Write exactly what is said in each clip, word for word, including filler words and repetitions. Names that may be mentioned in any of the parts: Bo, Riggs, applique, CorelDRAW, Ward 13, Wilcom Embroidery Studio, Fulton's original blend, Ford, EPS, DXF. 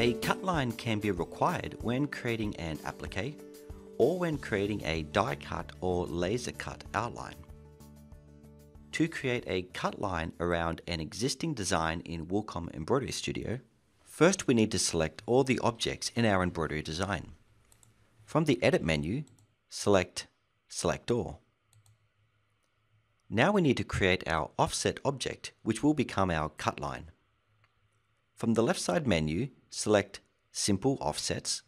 A cut line can be required when creating an applique or when creating a die cut or laser cut outline. To create a cut line around an existing design in Wilcom Embroidery Studio, first we need to select all the objects in our embroidery design. From the Edit menu, select Select All. Now we need to create our offset object, which will become our cut line. From the left side menu, select Simple Offsets.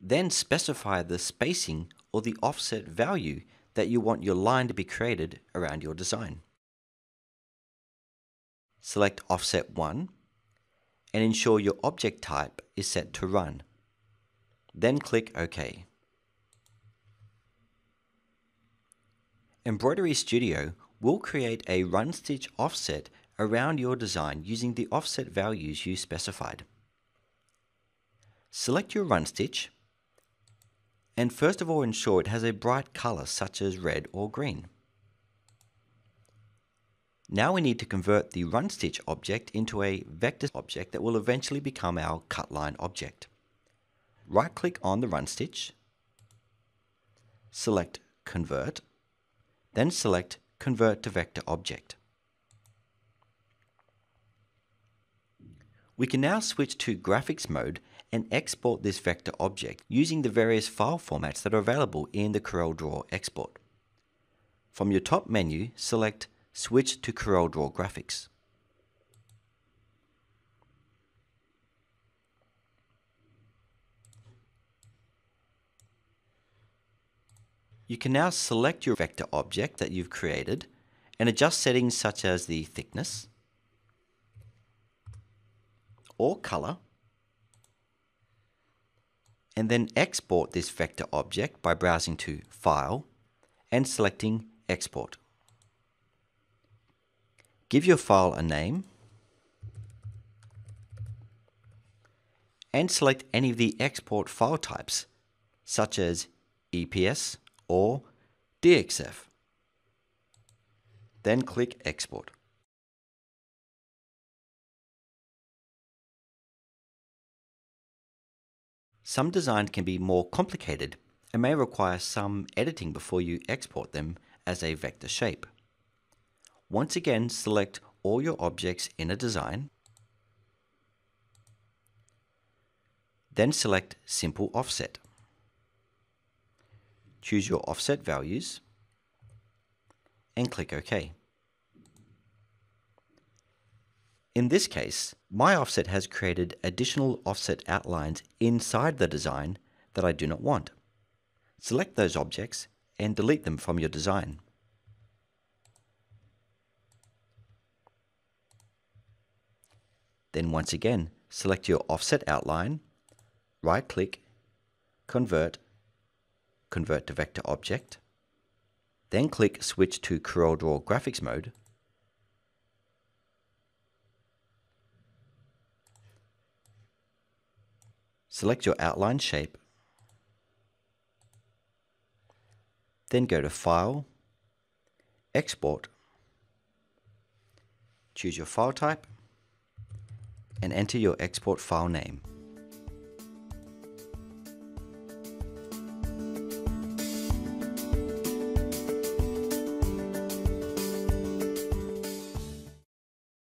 Then specify the spacing or the offset value that you want your line to be created around your design. Select Offset one and ensure your object type is set to Run. Then click OK. Embroidery Studio will create a run stitch offset around your design using the offset values you specified. Select your run stitch and first of all ensure it has a bright color such as red or green. Now we need to convert the run stitch object into a vector object that will eventually become our cut line object. Right click on the run stitch, select Convert, then select Convert to Vector Object. We can now switch to graphics mode and export this vector object using the various file formats that are available in the CorelDRAW export. From your top menu, select Switch to CorelDRAW Graphics. You can now select your vector object that you've created and adjust settings such as the thickness or color, and then export this vector object by browsing to File and selecting Export. Give your file a name and select any of the export file types such as E P S or D X F. Then click Export. Some designs can be more complicated and may require some editing before you export them as a vector shape. Once again, select all your objects in a design, then select Simple Offset. Choose your offset values and click OK. In this case, my offset has created additional offset outlines inside the design that I do not want. Select those objects and delete them from your design. Then once again, select your offset outline, right-click, Convert, Convert to Vector Object, then click Switch to CorelDRAW Graphics Mode, select your outline shape, then go to File, Export, choose your file type, and enter your export file name.